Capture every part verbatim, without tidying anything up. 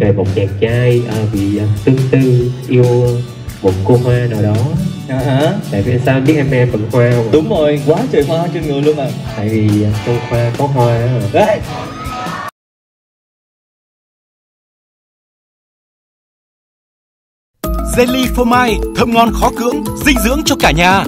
về một chàng trai bị tương tư yêu một cô hoa nào đó. À, tại vì sao biết em em bằng hoa không? Đúng rồi, quá trời hoa trên người luôn à. Tại vì trong hoa có hoa đó mà. Đấy. Jelly phô mai thơm ngon khó cưỡng, dinh dưỡng cho cả nhà.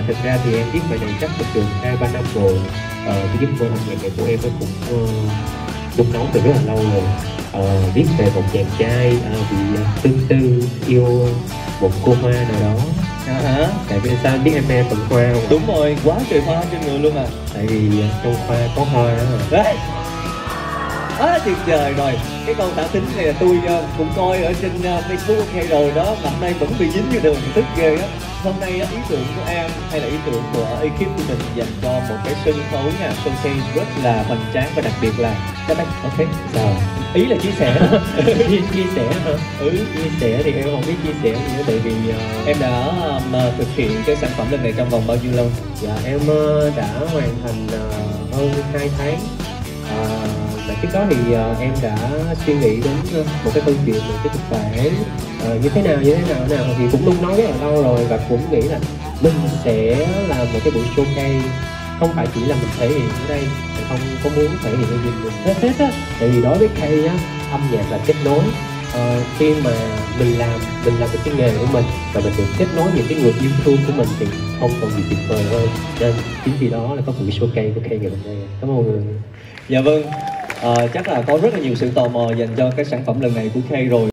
à, thực ra thì em biết bài này chắc được hai ba năm rồi. Ờ, cái giấc mơ âm nhạc này của em nó cũng đun uh, nấu từ rất là lâu rồi. Ờ, viết về một chàng trai uh, bị uh, tương tư yêu một cô hoa nào đó. Hả? Tại vì sao biết em em tặng hoa không? Đúng rồi, quá trời hoa trên người luôn à. Tại vì trong hoa có hoa đó rồi. Đấy. Quá tuyệt vời rồi. Cái con tả tính này là tôi uh, cũng coi ở trên uh, Facebook hay rồi đó. Mà hôm nay vẫn bị dính vô đường, tức ghê á. Hôm nay uh, ý tưởng của em hay là ý tưởng của ekip của mình dành cho một cái sân khấu nhà sân khấu rất là hoành tráng và đặc biệt là các bạn ok sao? Ý là chia sẻ. Chia sẻ hả? Ừ, chia sẻ thì em không biết chia sẻ nữa tại vì uh, em đã uh, thực hiện cái sản phẩm lần này trong vòng bao nhiêu lâu? Dạ em uh, đã hoàn thành uh, hơn hai tháng. Uh, Trước đó thì uh, em đã suy nghĩ đến uh, một cái câu chuyện, một cái kịch bản uh, như thế nào, như thế nào, nào thì cũng luôn nói rất là lâu rồi và cũng nghĩ là mình sẽ làm một cái buổi showcase không phải chỉ là mình thể hiện ở đây, mình không có muốn thể hiện ở gì mình hết hết á. Tại vì đối với Kay á, âm nhạc là kết nối. Uh, khi mà mình làm, mình làm được cái nghề của mình và mình được kết nối những cái người yêu thương của mình thì không còn gì tuyệt vời hơn. Nên chính vì đó là có buổi showcase của Kay ngày hôm nay. Cảm ơn mọi người. Dạ vâng. À, chắc là có rất là nhiều sự tò mò dành cho cái sản phẩm lần này của Kay rồi.